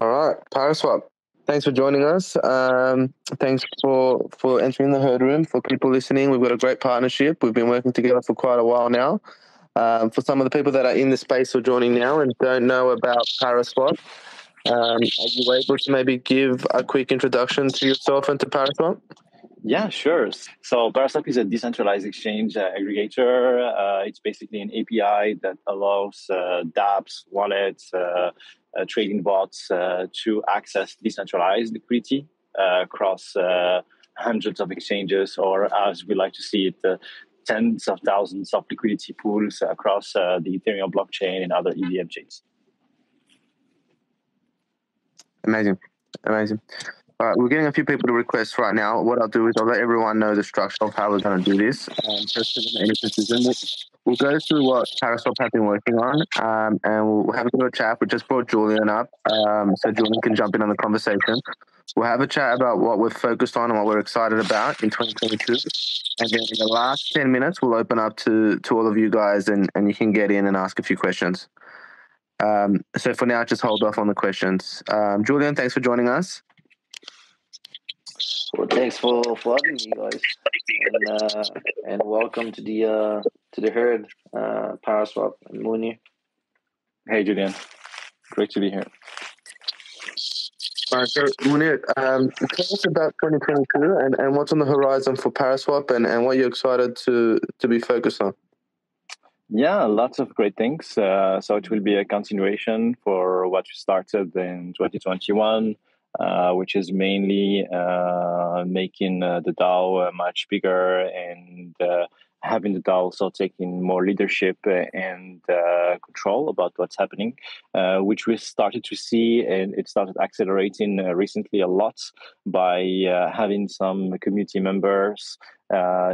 All right, ParaSwap, thanks for joining us. Thanks for entering the herd room. For people listening, we've got a great partnership. We've been working together for quite a while now. For some of the people that are in the space or joining now and don't know about ParaSwap, are you able to maybe give a quick introduction to yourself and to ParaSwap? Yeah, sure. So ParaSwap is a decentralized exchange aggregator. It's basically an API that allows dApps, wallets, trading bots to access decentralized liquidity across hundreds of exchanges, or as we like to see it, tens of thousands of liquidity pools across the Ethereum blockchain and other EVM chains. Amazing. Amazing. All right, we're getting a few people to request right now. What I'll do is I'll let everyone know the structure of how we're going to do this. We'll go through what ParaSwap have been working on, and we'll have a little chat. We just brought Julian up, so Julian can jump in on the conversation. We'll have a chat about what we're focused on and what we're excited about in 2022. And then in the last 10 minutes, we'll open up to all of you guys, and you can get in and ask a few questions. So for now, just hold off on the questions. Julian, thanks for joining us. Well, thanks for having me, guys, and welcome to the herd, ParaSwap and Mounir. Hey, Julian, great to be here. All right, so Mounir, tell us about 2022 and what's on the horizon for ParaSwap and what you're excited to be focused on. Yeah, lots of great things. So it will be a continuation for what we started in 2021. Which is mainly making the DAO much bigger and having the DAO also taking more leadership and control about what's happening, which we started to see, and it started accelerating recently a lot by having some community members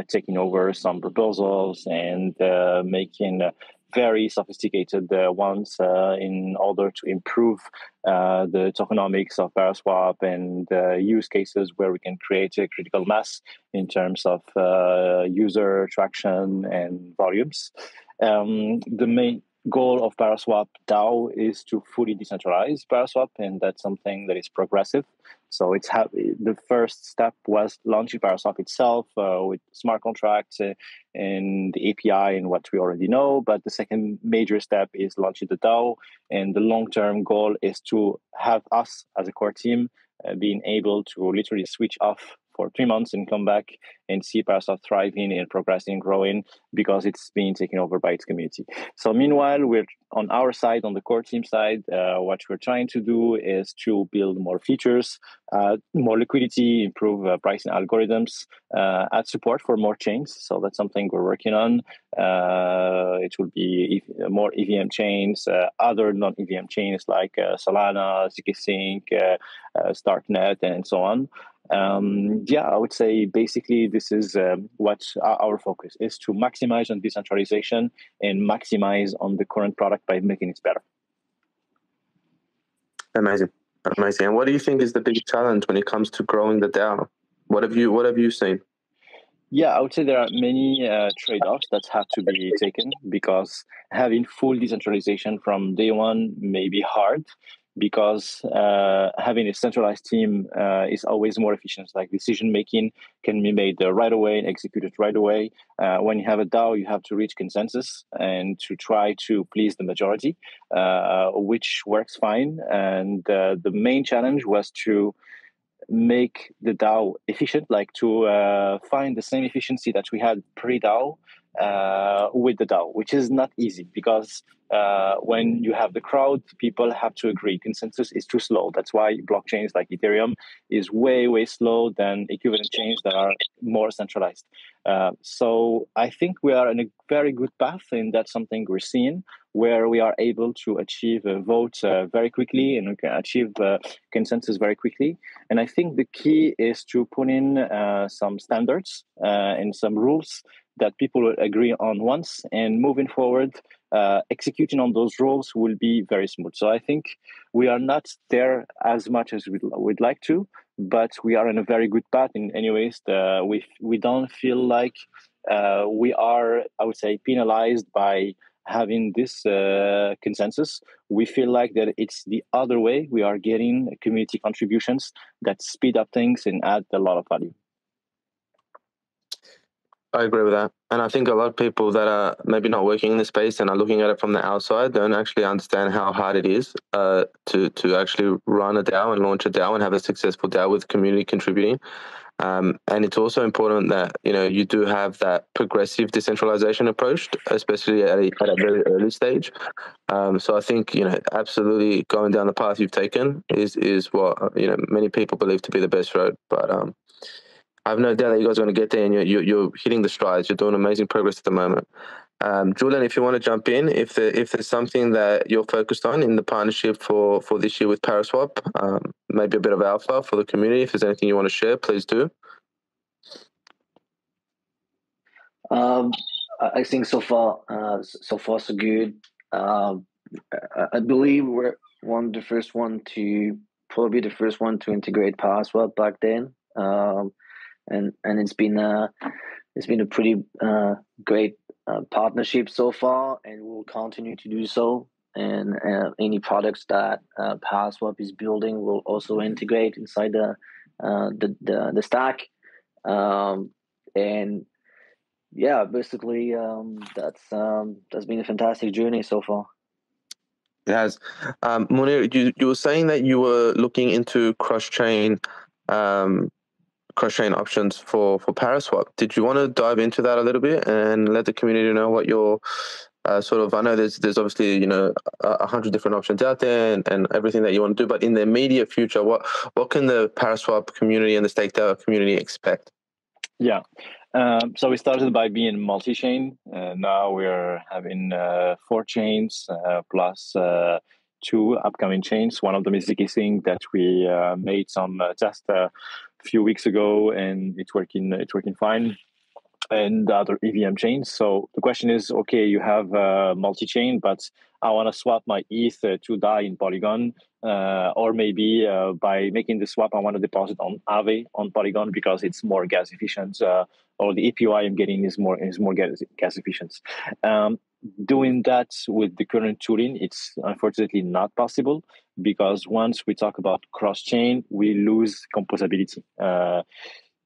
taking over some proposals and making very sophisticated ones in order to improve the tokenomics of ParaSwap and use cases where we can create a critical mass in terms of user traction and volumes. The main goal of ParaSwap DAO is to fully decentralize ParaSwap, and that's something that is progressive. So it's the first step was launching ParaSwap itself with smart contracts and the API and what we already know. But the second major step is launching the DAO, and the long-term goal is to have us as a core team being able to literally switch off for 3 months and come back and see ParaSwap thriving and progressing, growing, because it's being taken over by its community. So meanwhile, we're on our side, on the core team side, what we're trying to do is to build more features, more liquidity, improve pricing algorithms, add support for more chains. So that's something we're working on. It will be more EVM chains, other non-EVM chains like Solana, ZKSync, StarkNet, and so on. Yeah, I would say basically this is what our focus is, to maximize on decentralization and maximize on the current product by making it better. Amazing. Amazing. And what do you think is the big challenge when it comes to growing the DAO? What have you seen? Yeah, I would say there are many trade-offs that have to be taken, because having full decentralization from day one may be hard, because having a centralized team is always more efficient. Like decision-making can be made right away and executed right away. When you have a DAO, you have to reach consensus and to try to please the majority, which works fine. And the main challenge was to make the DAO efficient, like to find the same efficiency that we had pre-DAO with the DAO, which is not easy, because when you have the crowd, people have to agree. Consensus is too slow. That's why blockchains like Ethereum is way, way slow than equivalent chains that are more centralized. So I think we are in a very good path, and that's something we're seeing, where we are able to achieve a vote very quickly, and we can achieve consensus very quickly. And I think the key is to put in some standards and some rules that people will agree on once, and moving forward, executing on those rules will be very smooth. So I think we are not there as much as we'd like to, but we are in a very good path. And anyways, we don't feel like we are, I would say, penalized by having this consensus, we feel like that it's the other way. We are getting community contributions that speed up things and add a lot of value. I agree with that. And I think a lot of people that are maybe not working in the space and are looking at it from the outside don't actually understand how hard it is to actually run a DAO and launch a DAO and have a successful DAO with community contributing. And it's also important that, you know, you do have that progressive decentralization approach, especially at a very early stage. So I think, you know, absolutely going down the path you've taken is what, you know, many people believe to be the best road. But I have no doubt that you guys are going to get there, and you're hitting the strides. You're doing amazing progress at the moment. Julian, if you want to jump in, if there's something that you're focused on in the partnership for this year with ParaSwap, maybe a bit of alpha for the community. If there's anything you want to share, please do. I think so far so good. I believe we're probably the first one to integrate ParaSwap back then. And it's been a pretty great partnership so far, and we'll continue to do so. And any products that ParaSwap is building will also integrate inside the stack. And yeah, basically that's been a fantastic journey so far. It has. Mounir, you were saying that you were looking into cross-chain options for ParaSwap. Did you want to dive into that a little bit and let the community know what your I know there's obviously, you know, 100 different options out there and everything that you want to do, but in the immediate future, what can the ParaSwap community and the Stake DAO community expect? Yeah. So we started by being multi-chain. Now we're having 4 chains plus 2 upcoming chains. One of them is ZKSync that we made some test few weeks ago, and it's working fine, and other EVM chains. So the question is, okay, you have multi-chain, but I want to swap my ETH to DAI in Polygon, or maybe by making the swap I want to deposit on Aave on Polygon because it's more gas efficient, or the APY I'm getting is more gas efficient. Doing that with the current tooling, it's unfortunately not possible, because once we talk about cross-chain, we lose composability.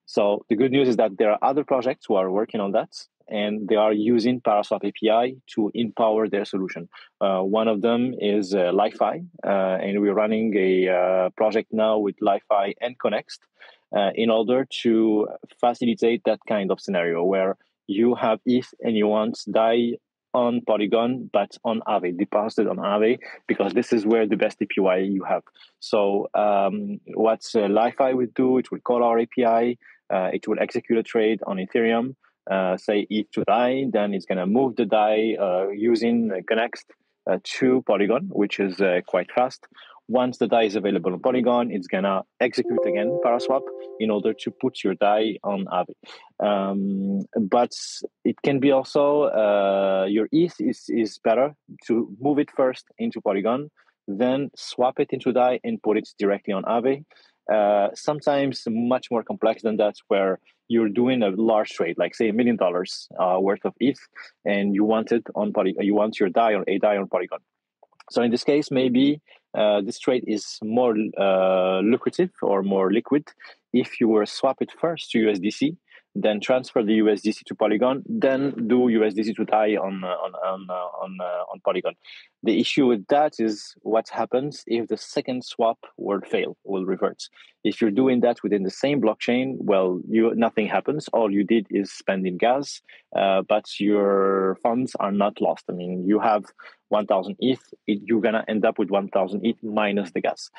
So the good news is that there are other projects who are working on that, and they are using ParaSwap API to empower their solution. One of them is LI.FI, and we're running a project now with LI.FI and Connext in order to facilitate that kind of scenario where you have ETH and you want DAI on Polygon, but on Aave, deposited on Aave, because this is where the best API you have. So what LI.FI will do, it will call our API, it will execute a trade on Ethereum, say ETH to DAI, then it's going to move the DAI using Connext to Polygon, which is quite fast. Once the DAI is available on Polygon, it's going to execute again ParaSwap in order to put your DAI on Aave. But it can be also your ETH is better to move it first into Polygon, then swap it into DAI and put it directly on Aave. Sometimes much more complex than that, where you're doing a large trade, like say $1 million worth of ETH, and you want it on Polygon. You want your DAI or a DAI on Polygon. So in this case, maybe this trade is more lucrative or more liquid if you were swap it first to USDC, then transfer the USDC to Polygon, then do USDC to DAI on Polygon. The issue with that is what happens if the second swap will fail, will revert. If you're doing that within the same blockchain, well, nothing happens. All you did is spending gas, but your funds are not lost. I mean, you have 1,000 ETH, you're going to end up with 1,000 ETH minus the gas.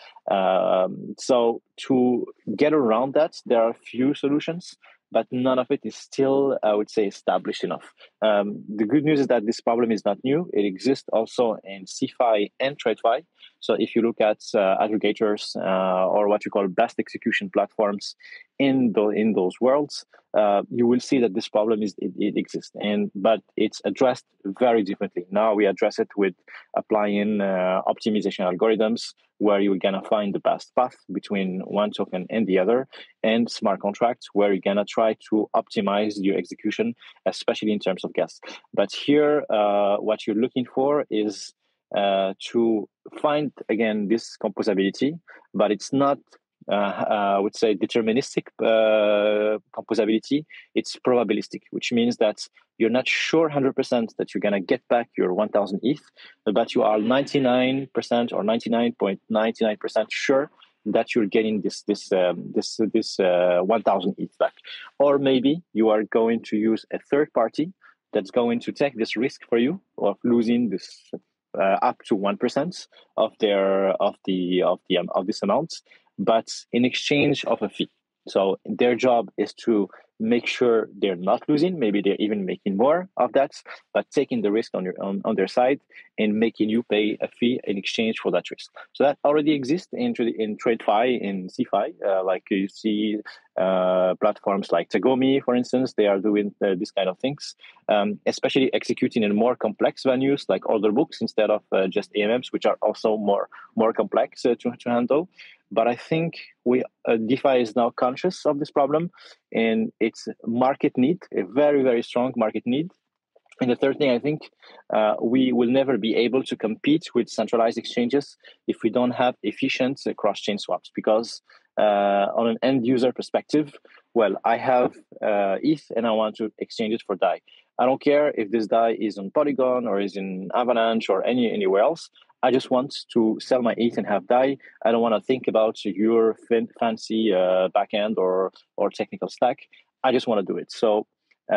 So to get around that, there are a few solutions, but none of it is still, I would say, established enough. The good news is that this problem is not new. It exists also in CeFi and TradeFi. So if you look at aggregators or what you call best execution platforms in those worlds, you will see that this problem it exists, but it's addressed very differently. Now we address it with applying optimization algorithms, where you're gonna find the best path between one token and the other, and smart contracts, where you're gonna try to optimize your execution, especially in terms of gas. But here, what you're looking for is to find again this composability, but it's not. I would say deterministic composability, it's probabilistic, which means that you're not sure 100% that you're going to get back your 1,000 ETH, but you are 99% or 99.99% sure that you're getting this 1,000 ETH back. Or maybe you are going to use a third party that's going to take this risk for you of losing this up to 1% of this amount, but in exchange of a fee. So their job is to make sure they're not losing, maybe they're even making more of that, but taking the risk on their side and making you pay a fee in exchange for that risk. So that already exists in TradeFi, in CeFi, like you see platforms like Tagomi, for instance, they are doing this kind of things, especially executing in more complex venues like order books instead of just AMMs, which are also more complex to handle. But I think DeFi is now conscious of this problem, and it's market need, a very, very strong market need. And the third thing, I think we will never be able to compete with centralized exchanges if we don't have efficient cross-chain swaps, because on an end-user perspective, well, I have ETH and I want to exchange it for DAI. I don't care if this DAI is on Polygon or is in Avalanche or anywhere else. I just want to sell my ETH and have DAI. I don't want to think about your fancy backend or technical stack. I just want to do it. So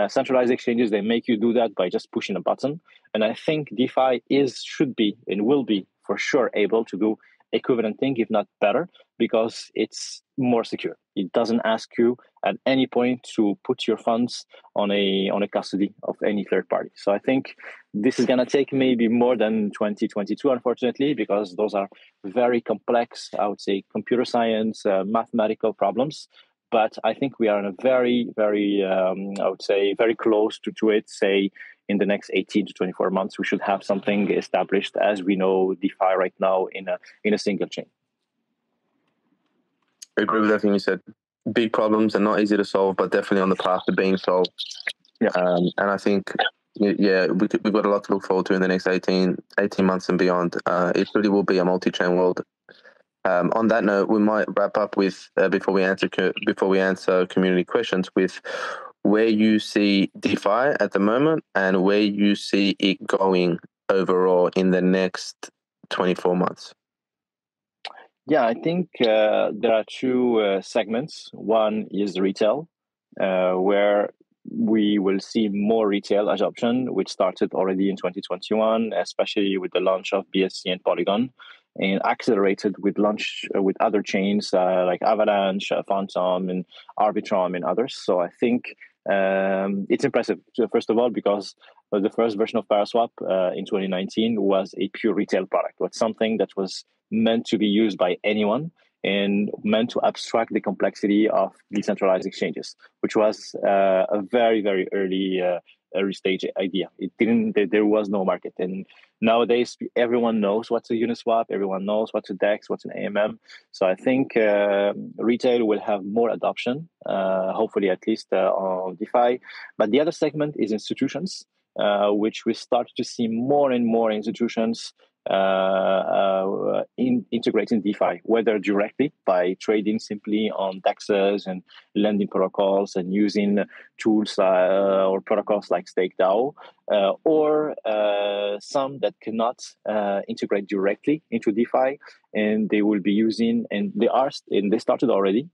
centralized exchanges, they make you do that by just pushing a button. And I think DeFi should be and will be for sure able to do equivalent thing, if not better, because it's more secure. It doesn't ask you at any point to put your funds on a custody of any third party. So I think this is going to take maybe more than 2022, unfortunately, because those are very complex, I would say, computer science, mathematical problems. But I think we are in a very, very, I would say, very close to it. Say in the next 18 to 24 months, we should have something established as we know DeFi right now in a single chain. I agree with everything you said. Big problems and not easy to solve, but definitely on the path to being solved. Yeah. And I think, yeah, we've got a lot to look forward to in the next 18 months and beyond. It really will be a multi-chain world. On that note, we might wrap up with before we answer community questions with where you see DeFi at the moment and where you see it going overall in the next 24 months. Yeah, I think there are two segments. One is retail, where we will see more retail adoption, which started already in 2021, especially with the launch of BSC and Polygon, and accelerated with launch with other chains like Avalanche, Phantom, and Arbitrum, and others. So I think it's impressive, first of all, because the first version of ParaSwap in 2019 was a pure retail product. It was something that was meant to be used by anyone and meant to abstract the complexity of decentralized exchanges, which was a very, very early early stage idea. There was no market. And nowadays, everyone knows what's a Uniswap, everyone knows what's a DEX, what's an AMM. So I think retail will have more adoption, hopefully at least on DeFi. But the other segment is institutions, which we start to see more and more institutions in integrating DeFi, whether directly by trading simply on DEXs and lending protocols and using tools or protocols like Stake DAO, or some that cannot integrate directly into DeFi, and they will be using, and they started already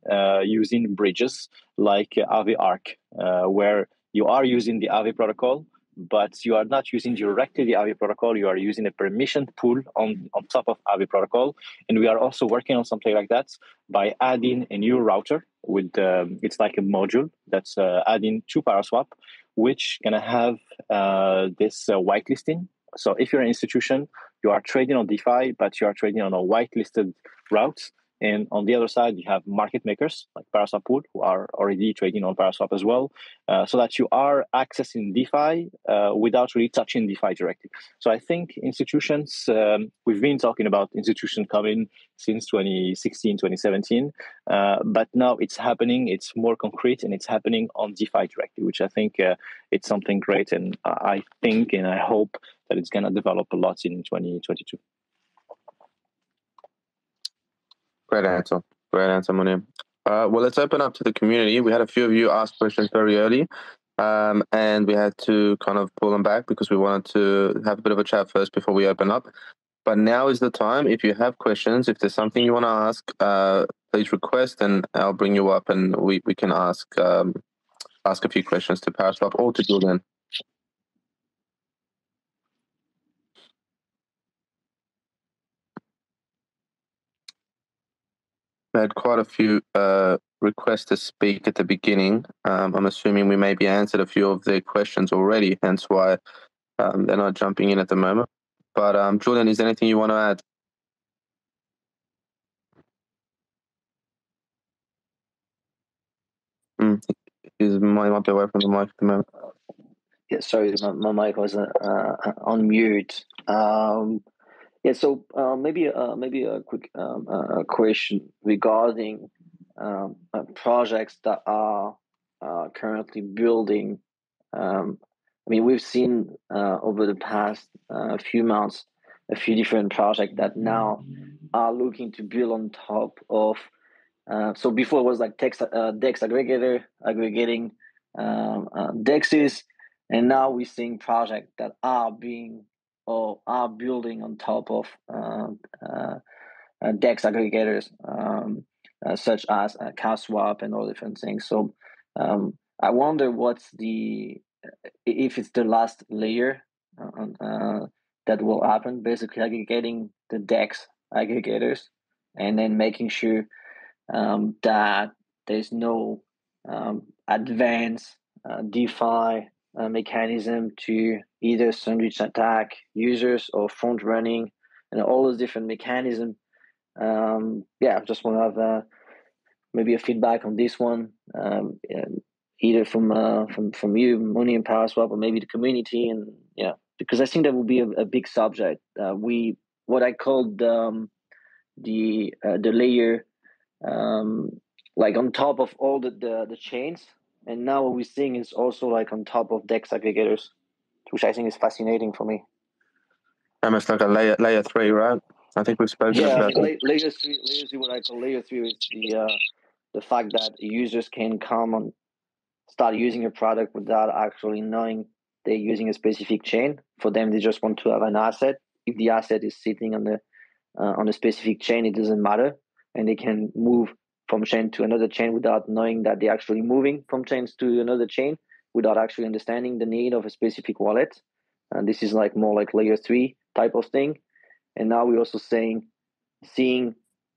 using bridges like Aave Arc, where you are using the Aave protocol, but you are not using directly the Aave protocol. You are using a permission pool on top of Aave protocol. And we are also working on something like that by adding a new router with, it's like a module that's adding to ParaSwap, which gonna have this whitelisting. So if you're an institution, you are trading on DeFi, but you are trading on a whitelisted route, And on the other side, you have market makers like ParaSwap Pool, who are already trading on ParaSwap as well, so that you are accessing DeFi without really touching DeFi directly. So I think institutions, we've been talking about institutions coming since 2016, 2017, but now it's happening, it's more concrete, and it's happening on DeFi directly, which I think it's something great. And I think and I hope that it's going to develop a lot in 2022. Great answer. Great answer, Mounir. Well, let's open up to the community. We had a few of you ask questions very early, and we had to kind of pull them back because we wanted to have a bit of a chat first before we open up. But now is the time. If you have questions, if there's something you want to ask, please request, and I'll bring you up, and we can ask ask a few questions to ParaSwap or to Julian. I had quite a few requests to speak at the beginning. I'm assuming we maybe answered a few of their questions already, hence why they're not jumping in at the moment. But Julian, is there anything you want to add? His mic might be away from the mic at the moment. Yeah, sorry, my mic was on mute. Yeah, so maybe a quick question regarding projects that are currently building. I mean, we've seen over the past few months a few different projects that now are looking to build on top of. So before it was like DEX aggregator aggregating DEXs, and now we're seeing projects that are being. Or are building on top of DEX aggregators such as CowSwap and all different things. So I wonder what's if it's the last layer that will happen, basically aggregating the DEX aggregators and then making sure that there's no advanced DeFi a mechanism to either sandwich attack users or front running and all those different mechanisms. Yeah, I just want to have maybe a feedback on this one, either from you, Mounir and ParaSwap, or maybe the community. And yeah, because I think that will be a big subject. What I called the layer like on top of all the chains. And now what we're seeing is also like on top of DEX aggregators, which I think is fascinating for me. Almost like a layer three, right? I think we've spoken about that. Layer three, what I call layer three is the fact that users can come and start using a product without actually knowing they're using a specific chain. For them, they just want to have an asset. If the asset is sitting on a specific chain, it doesn't matter, and they can move from chain to another chain without knowing that they're actually moving from chains to another chain, without actually understanding the need of a specific wallet. And this is like more like layer three type of thing. And now we're also seeing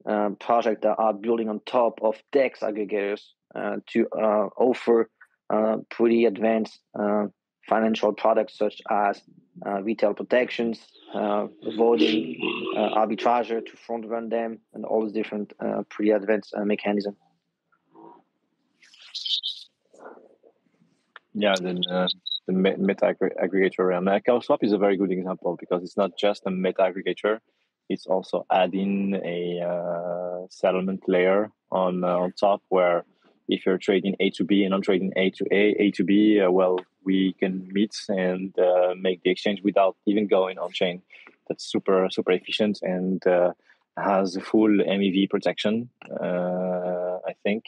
projects that are building on top of DEX aggregators to offer pretty advanced financial products such as retail protections, voting, arbitrage to front run them, and all these different pretty advanced mechanisms. Yeah, then the meta aggregator realm. CowSwap is a very good example because it's not just a meta aggregator; it's also adding a settlement layer on top where. If you're trading A to B and I'm trading A to A, A to B, well, we can meet and make the exchange without even going on chain. That's super, super efficient and has full MEV protection, I think.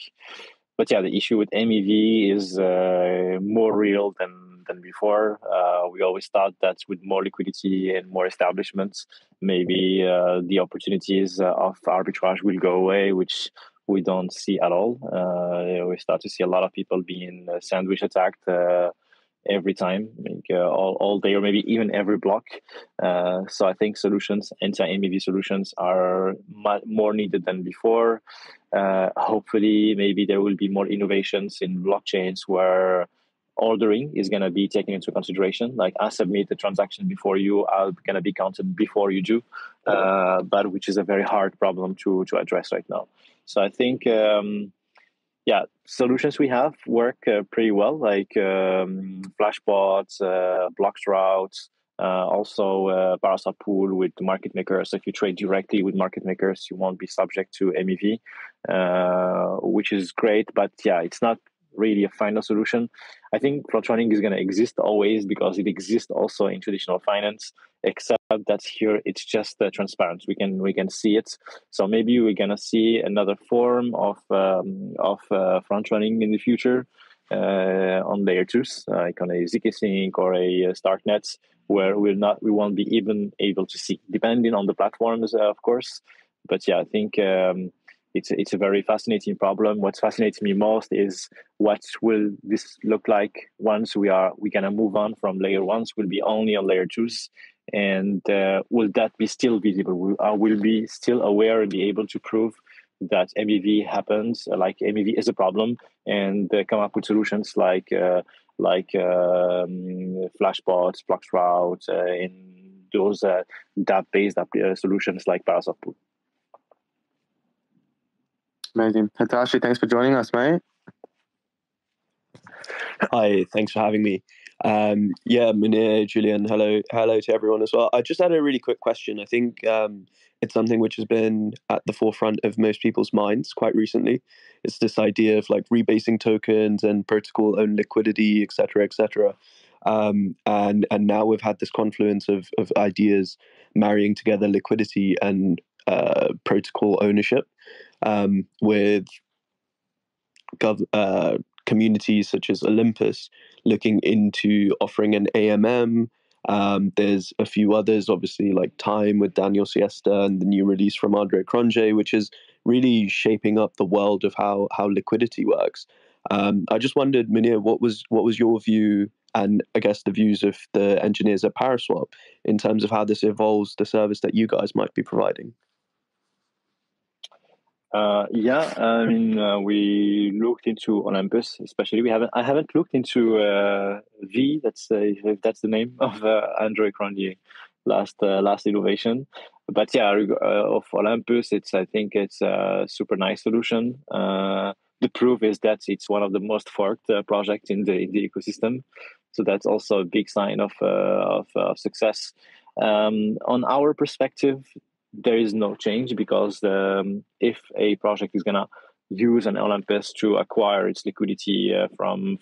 But yeah, the issue with MEV is more real than before. We always thought that with more liquidity and more establishments, maybe the opportunities of arbitrage will go away, which we don't see at all. We start to see a lot of people being sandwich attacked every time, like, all day, or maybe even every block. So I think solutions, anti-MEV solutions, are more needed than before. Hopefully, maybe there will be more innovations in blockchains where ordering is going to be taken into consideration. Like, I submit the transaction before you, I'm going to be counted before you do, but which is a very hard problem to address right now. So I think, yeah, solutions we have work pretty well, like flashbots, bloXroute, also ParaSwap pool with market makers. So if you trade directly with market makers, you won't be subject to MEV, which is great. But yeah, it's not really a final solution. I think front running is going to exist always, because it exists also in traditional finance, except that here it's just transparent. We can see it. So maybe we're going to see another form of front running in the future on layer 2s, like on a ZKSync or a StarkNet, where we won't be even able to see, depending on the platforms, of course. But yeah, I think it's a very fascinating problem. What fascinates me most is what will this look like once we're gonna move on from layer 1s. We'll be only on layer 2s, and will that be still visible? Will be still aware and be able to prove that MEV happens, like MEV is a problem, and come up with solutions like flashbots, bloXroute, and those dApp-based solutions like ParaSwap pool. Amazing. Hatashi, thanks for joining us, mate. Hi, thanks for having me. Yeah, Mounir, Julian, hello to everyone as well. I just had a really quick question. I think it's something which has been at the forefront of most people's minds quite recently. It's this idea of like rebasing tokens and protocol-owned liquidity, et cetera, et cetera. And now we've had this confluence of ideas marrying together liquidity and protocol ownership with communities such as Olympus looking into offering an AMM. There's a few others, obviously, like Time with Daniel Siesta and the new release from Andre Cronje, which is really shaping up the world of how liquidity works. I just wondered, Mounir, what was your view, and I guess the views of the engineers at ParaSwap, in terms of how this evolves the service that you guys might be providing? I mean, we looked into Olympus, especially. I haven't looked into V. That's the name of Andre Cronje, last innovation. But yeah, of Olympus, I think it's a super nice solution. The proof is that it's one of the most forked projects in the ecosystem, so that's also a big sign of success. On our perspective, there is no change, because if a project is gonna use an Olympus to acquire its liquidity from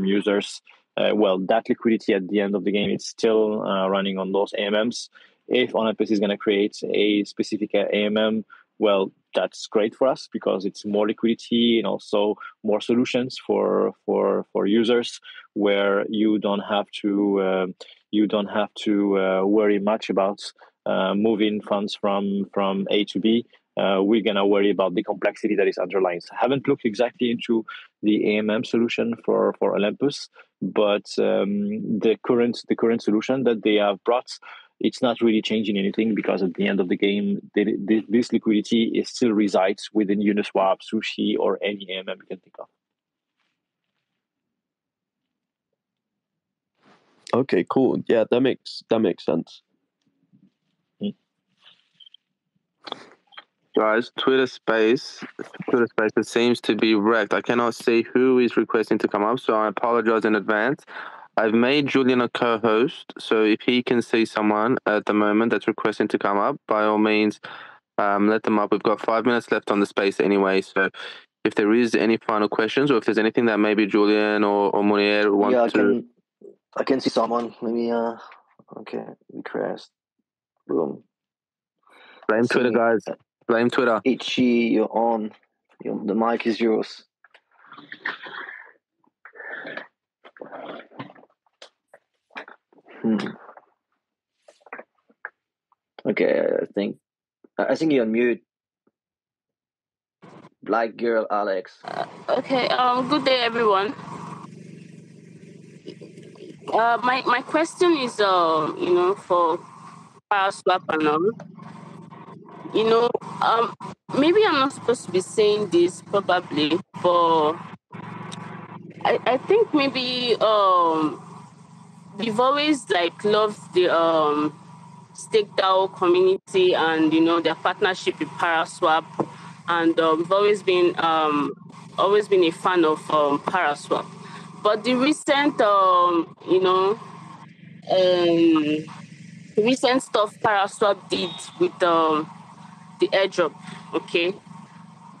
users, well, that liquidity at the end of the game is still running on those AMMs. If Olympus is gonna create a specific AMM, well, that's great for us, because it's more liquidity and also more solutions for users, where you don't have to worry much about moving funds from A to B. We're going to worry about the complexity that is underlying. So I haven't looked exactly into the AMM solution for Olympus, but the current solution that they have brought, it's not really changing anything, because at the end of the game, this liquidity is still resides within Uniswap, Sushi, or any AMM you can think of. Okay, cool. Yeah, that makes sense. Guys, Twitter space, it seems to be wrecked. I cannot see who is requesting to come up, so I apologize in advance. I've made Julian a co-host, so if he can see someone at the moment that's requesting to come up, by all means, let them up. We've got 5 minutes left on the space anyway, so if there is any final questions, or if there's anything that maybe Julian or Mounir want to... I can see someone. Let me, okay, request. Boom. Blame Twitter, guys. Blame Twitter. Ichi, you're on. The mic is yours. Okay, I think you're on mute. Black girl, Alex. Okay. Good day, everyone. My question is, for ParaSwap and all. Maybe I'm not supposed to be saying this, probably, but I think maybe we've always like loved the Stake DAO community and, you know, their partnership with ParaSwap, and we've always been a fan of ParaSwap. But the recent recent stuff ParaSwap did with the airdrop, okay,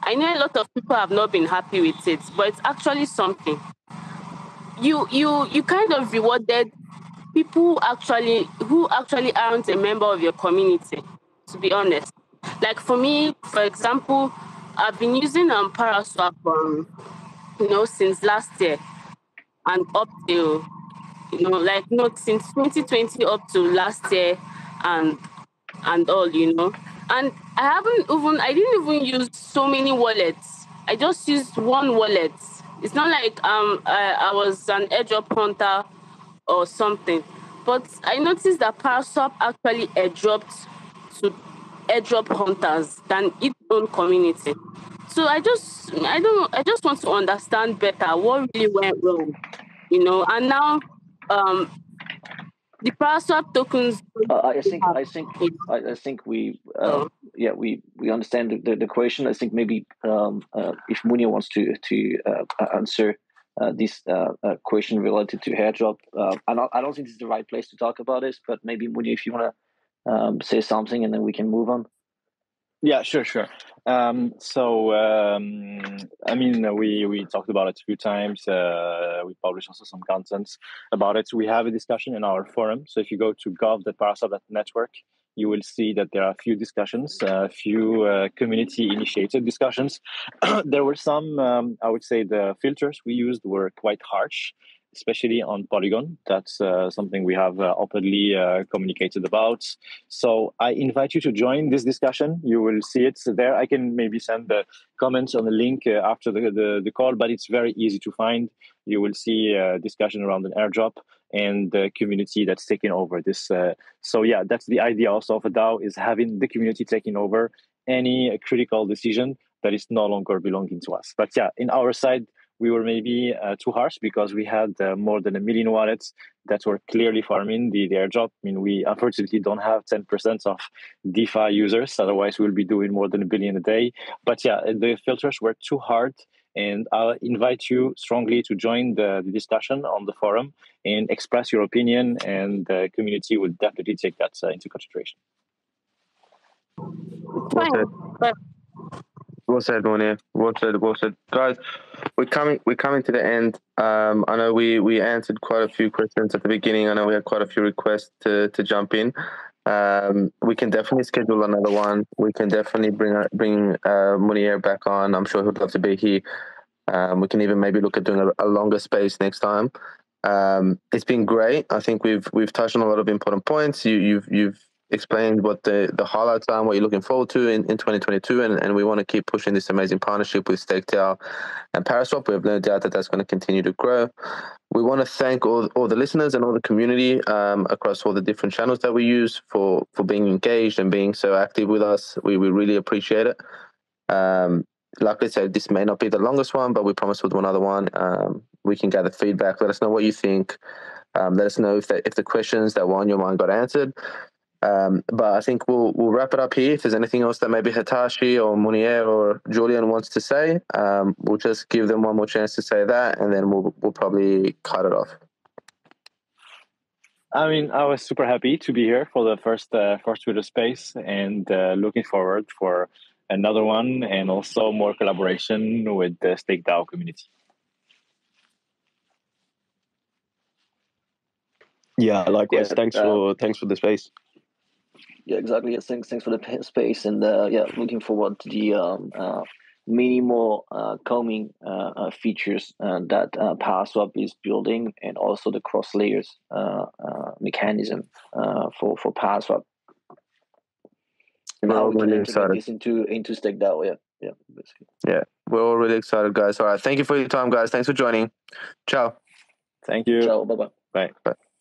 I know a lot of people have not been happy with it, but it's actually something. You kind of rewarded people who actually aren't a member of your community, to be honest. Like for me, for example, I've been using ParaSwap, since last year and up till, since 2020 up to last year and all, And I didn't even use so many wallets. I just used one wallet. It's not like I was an airdrop hunter or something. But I noticed that ParaSwap actually airdropped to airdrop hunters than its own community. So I just want to understand better what really went wrong, And now, the ParaSwap tokens. I think we understand the question. I think maybe if Mounir wants to answer this question related to airdrop, I don't think it's the right place to talk about this. But maybe Mounir, if you want to say something, and then we can move on. Yeah, sure. We talked about it a few times. We published also some contents about it. We have a discussion in our forum. So if you go to gov.paraswap.network, you will see that there are a few discussions, a few community-initiated discussions. There were some, I would say the filters we used were quite harsh, especially on Polygon. That's something we have openly communicated about. So I invite you to join this discussion. You will see it there. I can maybe send the comments on the link after the call, but it's very easy to find. You will see a discussion around an airdrop and the community that's taking over this. So that's the idea also of a DAO, is having the community taking over any critical decision that is no longer belonging to us. But yeah, in our side, we were maybe too harsh because we had more than 1 million wallets that were clearly farming the airdrop. I mean, we unfortunately don't have 10% of DeFi users. Otherwise, we'll be doing more than 1 billion a day. But yeah, the filters were too hard. And I'll invite you strongly to join the discussion on the forum and express your opinion. And the community will definitely take that into consideration. Fine. Well said, Mounir. Well said. Guys, we're coming to the end. I know we answered quite a few questions at the beginning. I know we had quite a few requests to jump in. We can definitely schedule another one. We can definitely bring Mounir back on. I'm sure he'd love to be here. We can even maybe look at doing a longer space next time. It's been great. I think we've touched on a lot of important points. You've explained what the highlights are and what you're looking forward to in 2022. And we want to keep pushing this amazing partnership with Stake DAO and ParaSwap. We have no doubt that that's going to continue to grow. We want to thank all the listeners and all the community across all the different channels that we use for being engaged and being so active with us. We really appreciate it. Like I said, this may not be the longest one, but we promise we'll do another one. We can gather feedback. Let us know what you think. Let us know if the questions that were on your mind got answered. But I think we'll wrap it up here. If there's anything else that maybe Hitashi or Mounir or Julian wants to say, we'll just give them one more chance to say that, and then we'll probably cut it off. I mean, I was super happy to be here for the first Twitter space, and looking forward for another one and also more collaboration with the Stake DAO community. Yeah, likewise. Yeah, thanks for the space. Yeah, exactly. Yeah, thanks for the space, and looking forward to the many more coming features that ParaSwap is building, and also the cross layers mechanism for ParaSwap. We're all really excited into Stake DAO. Yeah, basically. Yeah, we're all really excited, guys. All right, thank you for your time, guys. Thanks for joining. Ciao. Thank you. Ciao. Bye. Bye.